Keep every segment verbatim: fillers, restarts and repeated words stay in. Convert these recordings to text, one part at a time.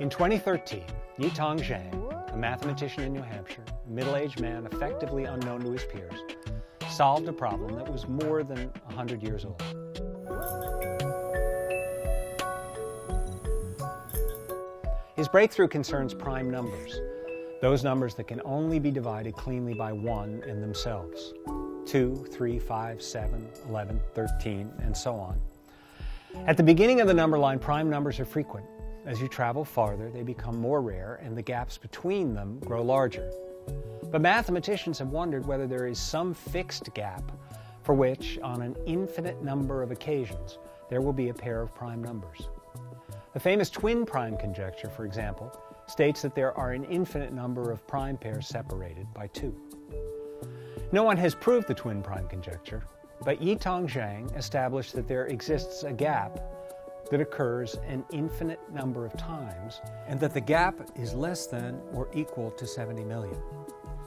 In twenty thirteen, Yitang Zhang, a mathematician in New Hampshire, a middle-aged man effectively unknown to his peers, solved a problem that was more than one hundred years old. His breakthrough concerns prime numbers, those numbers that can only be divided cleanly by one in themselves, two, three, five, seven, eleven, thirteen, and so on. At the beginning of the number line, prime numbers are frequent. As you travel farther, they become more rare, and the gaps between them grow larger. But mathematicians have wondered whether there is some fixed gap for which, on an infinite number of occasions, there will be a pair of prime numbers. The famous twin prime conjecture, for example, states that there are an infinite number of prime pairs separated by two. No one has proved the twin prime conjecture, but Yitang Zhang established that there exists a gap that occurs an infinite number of times, and that the gap is less than or equal to seventy million.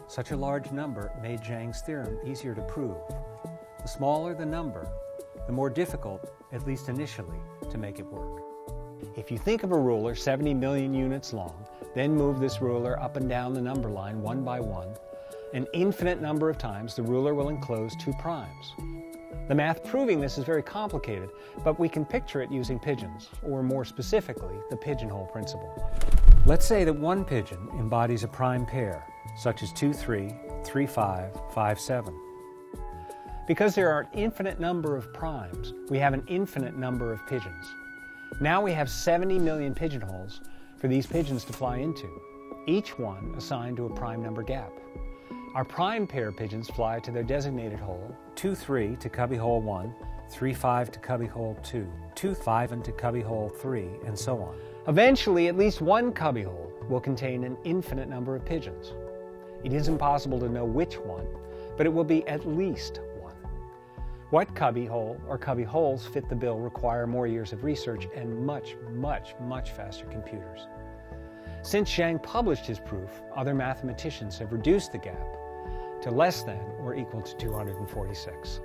Such a large number made Zhang's theorem easier to prove. The smaller the number, the more difficult, at least initially, to make it work. If you think of a ruler seventy million units long, then move this ruler up and down the number line one by one, an infinite number of times the ruler will enclose two primes. The math proving this is very complicated, but we can picture it using pigeons, or more specifically, the pigeonhole principle. Let's say that one pigeon embodies a prime pair, such as two, three, three, five, five, seven. Because there are an infinite number of primes, we have an infinite number of pigeons. Now we have seventy million pigeonholes for these pigeons to fly into, each one assigned to a prime number gap. Our prime pair pigeons fly to their designated hole, two, three to cubbyhole one, three, five to cubbyhole two, two, five and to cubbyhole three, and so on. Eventually, at least one cubbyhole will contain an infinite number of pigeons. It is impossible to know which one, but it will be at least one. What cubbyhole or cubbyholes fit the bill require more years of research and much, much, much faster computers. Since Zhang published his proof, other mathematicians have reduced the gap to less than or equal to two hundred forty-six.